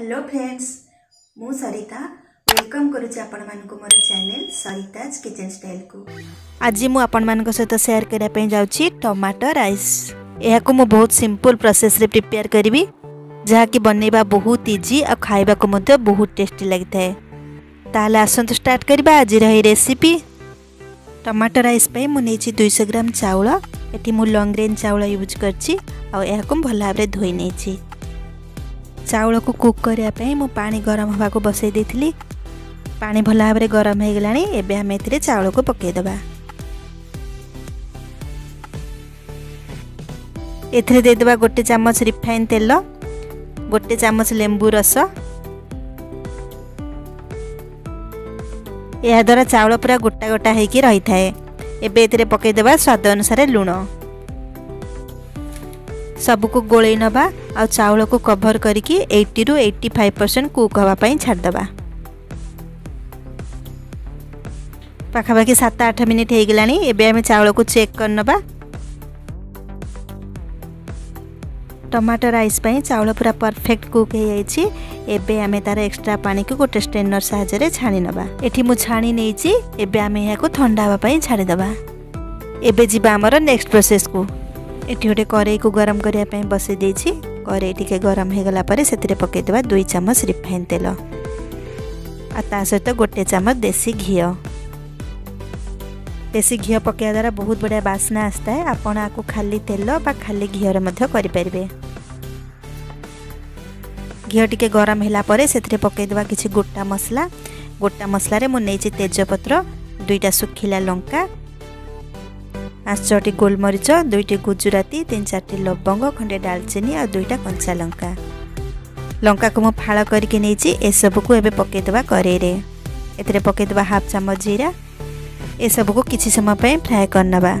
Hello friends, मु सरिता welcome करुँचे आपण मानक मोर चैनल सरिताज किचन स्टाइल को। आज मु आपण मानक सहित शेयर करने जाउछि टमाटर राइस। यह को मु बहुत सिंपल प्रोसेस रे प्रिपेयर करी, जहाँ कि बनैबा बहुत इजी आ खाइबा को मते बहुत टेस्टी लगता है। ताले आसंतु स्टार्ट करबा आज रे रेसिपी। टमाटर राइस पे मु नेछि 200 ग्राम चाउल। एठी मु लॉन्ग ग्रेन चाउल यूज करछि आ यह को भल भाबरे धोई नेछि। चाउल को कुक करने मु पानी गरम होगा को बसई देती। पानी भल भाव गरम हो गलानी। एबे हम ए चाउल को पकईदे। एथरे देदबा गोटे चमच रिफाइन तेल, गोटे चमच लेंबू रस। यह द्वारा चाउल पूरा गोटा गोटा होकर रही था। एबे एथरे पकईदे स्वाद अनुसार लुण। सबको गोले नवा आ चाउल को कभर करके 80 रु 85% कुक होगापाई छाड़देवा। पाखापाखि 7-8 मिनिट हो गलानी। एबे आम चाउल को चेक करनवा। टमाटर राइस चाउल पूरा परफेक्ट कुक हो जाइए। एबे आम तार एक्स्ट्रा पानी को गोटे स्ट्रेनर साहाय्य छाणी नवा। एठी मु छाणी नहींची। एबे आम या थंडा होगापाई छाड़देवा। एबे जीवा हमर नेक्स्ट प्रोसेस को। एटी गोटे कड़ाई को गरम करने बसई दे। कड़ाई टी गरम हो गलापर से पकईदे 2 चमच रिफाइन तेल आ ता सहित गोटे चमच देसी घी। देसी घी पकड़ा द्वारा बहुत बढ़िया बास्ना आसता है। आपण आपको खाली तेल बा खाली घी करें। घी टी गरम होगापर से पकईदे किसी गोटा मसला। गोटा मसलार मुझे तेजपत्र, 2टा सुखिला लंका, 5-6टी गोलमरीच, 2टी गुजराती, 3-4टी लवंग, खंडे दालचीनी और 2टा कंचा लंका। लंका को मु फाड़ करके नहींची। ए सब को एबे पकईदे कड़ाई रे। एथरे पकईदे 1/2 चमच जीरा। ए सब को किसी समय फ्राए करनवा।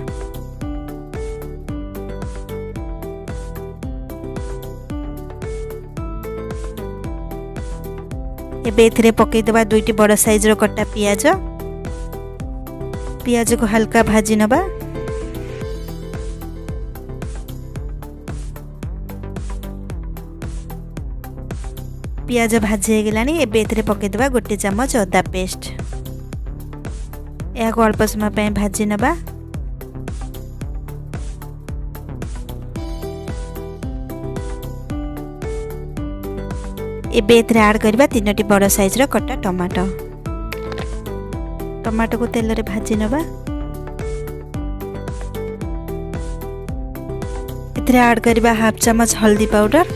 एबे एथरे पकईदे 2टी बड़ साइज रो कटा प्याज। प्याज को हल्का भाजी नवा। प्याज भाजी हो गलानी। एबे एथरे पकईदे गोटे चमच अदा पेस्ट। यह अल्प समय भाजी नवा। एबे एथरे ऐड करबा 3टी बड़ साइज रो कटा टमाटो। टमाटो को तेल रे भाजी नवा। एथरे ऐड करबा 1/2 चमच हल्दी पाउडर,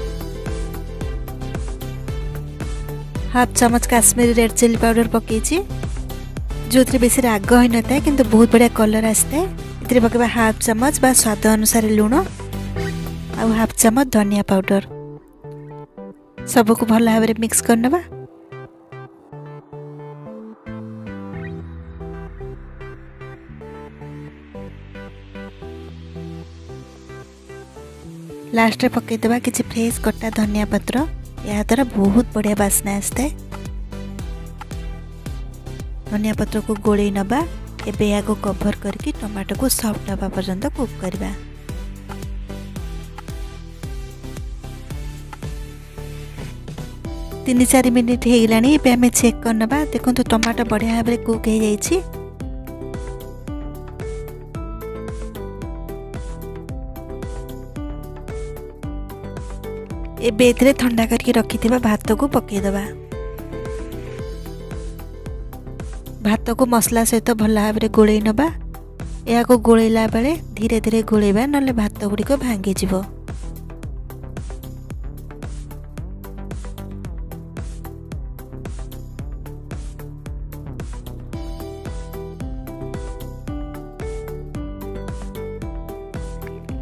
1/2 चमच काश्मीरी रेड चिल्ली पाउडर पकईची, जो बेस राग हो न था किंतु बहुत बढ़िया कलर आसता है। ये पकड़ा 1/2 चमच बा स्वाद अनुसार लुण आ 1/2 चमच धनिया पाउडर। सबको भल भाव मिक्स करनवा। लास्ट रे पकईदे किसी फ्रेश कटा धनिया पत्र। यह द्वारा बहुत बढ़िया बास्ना आसता है। धनिया पत्र को गोले नवा। एबे या को कभर करके टमाटो को सॉफ्ट हवा पर्यंत कुक करवा। तीन 4 मिनिट हो गलानी। एबे हमें चेक करनवा। देखो तो टमाटो बढ़िया भाव कुक हो जाइए। एबे एथरे ठंडा करके रखी भात को पकईदे। भात को मसला सहित भल भाव गोले नवा। या को गोलेला बेले धीरे धीरे गोलेबा, नले भात गुड़ी को भांगी जीवो।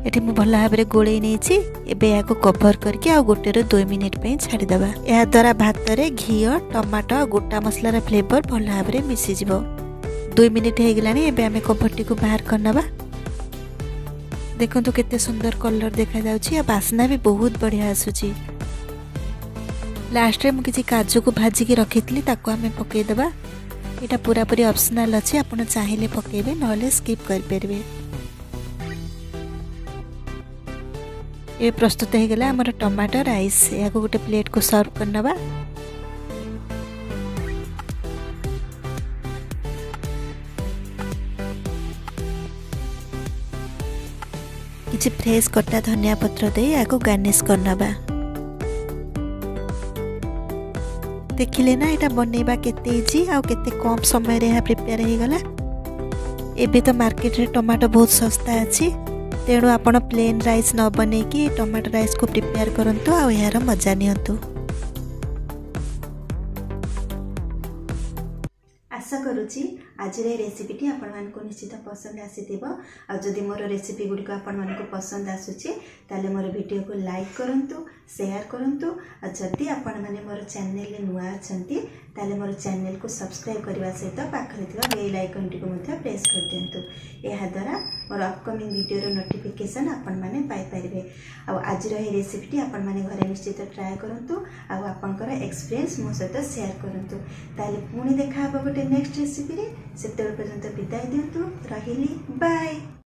एठी मु भल भाव गोले नहीं। एबे या को कभर करके आ 1 ରୁ 2 मिनिट छाड़दे। यह द्वारा भात रे घी, टमाटो और गोटा मसलार फ्लेवर भल भाव मिसीज। 2 मिनिट हो गलानी। एबे आमे कभरटी को बाहर करनवा। देखो तो केते सुंदर कलर देखा जाउछि। बास्ना भी बहुत बढ़िया आसुछि। लास्ट रे मु किछि काजू को भाजिकी रखितली, ताको आमे पकईदे। एटा पूरा पूरी ऑप्शनल अछि। आपण चाहिले पकईबे, नहले स्किप कर परबे। ये प्रस्तुत हो गला आमर टमाटर राइस। या गोटे प्लेट को सर्व करना। किसी फ्रेश कटा धनिया पत्र दे याको गार्निश करना। देखिले ना एटा बनैबा केते इजी आ केते कम समय रे या प्रिपेयर हो गला। एबे तो मार्केट रे टमाटो बहुत सस्ता अछि, तेणु आपण प्लेन राइस न बने कि टमाटो राइस को प्रिपेयर करंतु आ यार मजा नियंतु। आशा करुची आज रेसीपीटी आपण को निश्चित पसंद आसीथिबो। आ जदि मोर रेसीपी गुडी को आपण मानको पसंद आसुची ताले मोर वीडियो को लाइक करंतु, शेयर करंतु। आ जदि आपण माने मोर चैनल ले नुवा अछंती ताले मोर चैनल को सब्सक्राइब करबा सहित पाखरे थिबा बेल आइकन टी को मथे प्रेस कर देंतु। एहा द्वारा मोर अपकमिंग वीडियो रो नोटिफिकेशन आपण माने पाई परिबे। आ आज रो हे रेसीपीटी आपण माने घरे निश्चित ट्राई करंतु आ आपनकर एक्सपीरियंस मो सहित शेयर करंतु। ताले पुनी देखा हबो गोटे नेक्स्ट रेसीपी रे। सेतेबेल पर्यंत बिदाई दियंतु। रहिली बाय।